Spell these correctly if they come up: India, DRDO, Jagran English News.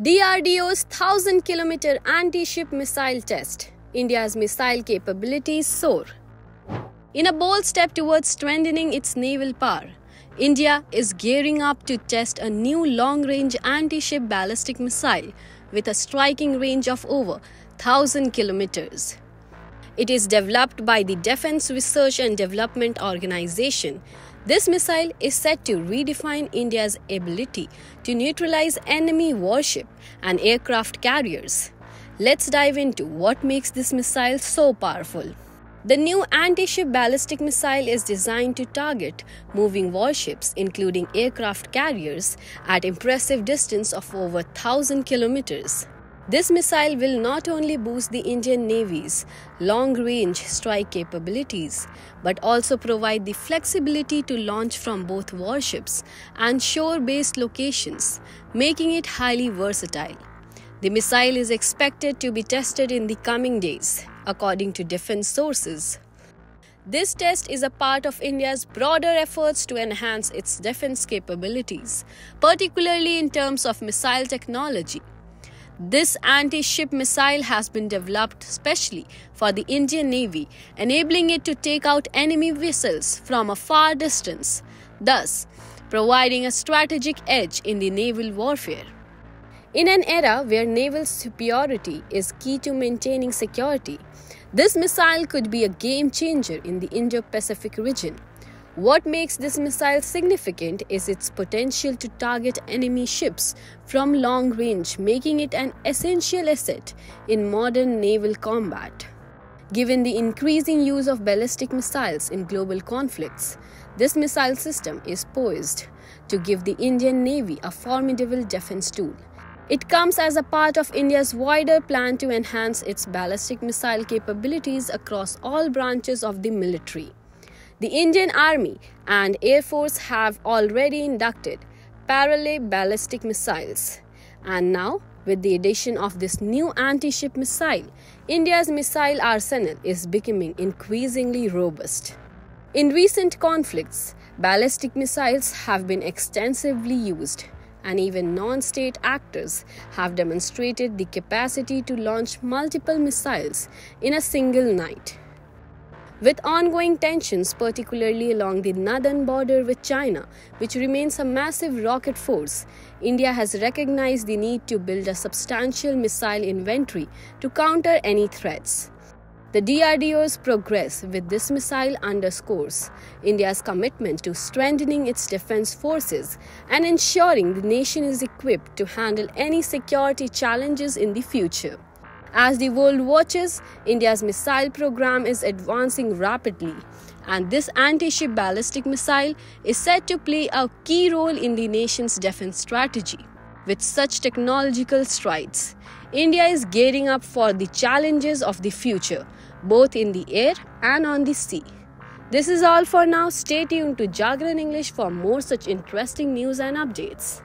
DRDO's 1000-kilometer anti-ship missile test. India's missile capabilities soar. In a bold step towards strengthening its naval power, India is gearing up to test a new long-range anti-ship ballistic missile with a striking range of over 1,000 kilometers. It is developed by the Defense Research and Development Organization. This missile is set to redefine India's ability to neutralize enemy warship and aircraft carriers. Let's dive into what makes this missile so powerful. The new anti-ship ballistic missile is designed to target moving warships, including aircraft carriers, at impressive distance of over 1,000 kilometers. This missile will not only boost the Indian Navy's long-range strike capabilities, but also provide the flexibility to launch from both warships and shore-based locations, making it highly versatile. The missile is expected to be tested in the coming days, according to defense sources. This test is a part of India's broader efforts to enhance its defense capabilities, particularly in terms of missile technology. This anti-ship missile has been developed specially for the Indian Navy, enabling it to take out enemy vessels from a far distance, thus providing a strategic edge in the naval warfare. In an era where naval superiority is key to maintaining security, this missile could be a game-changer in the Indo-Pacific region. What makes this missile significant is its potential to target enemy ships from long range, making it an essential asset in modern naval combat. Given the increasing use of ballistic missiles in global conflicts, this missile system is poised to give the Indian Navy a formidable defense tool. It comes as a part of India's wider plan to enhance its ballistic missile capabilities across all branches of the military. The Indian Army and Air Force have already inducted parallel ballistic missiles. And now, with the addition of this new anti-ship missile, India's missile arsenal is becoming increasingly robust. In recent conflicts, ballistic missiles have been extensively used, and even non-state actors have demonstrated the capacity to launch multiple missiles in a single night. With ongoing tensions, particularly along the northern border with China, which remains a massive rocket force, India has recognized the need to build a substantial missile inventory to counter any threats. The DRDO's progress with this missile underscores India's commitment to strengthening its defense forces and ensuring the nation is equipped to handle any security challenges in the future. As the world watches, India's missile program is advancing rapidly, and this anti-ship ballistic missile is set to play a key role in the nation's defense strategy. With such technological strides, India is gearing up for the challenges of the future, both in the air and on the sea. This is all for now. Stay tuned to Jagran English for more such interesting news and updates.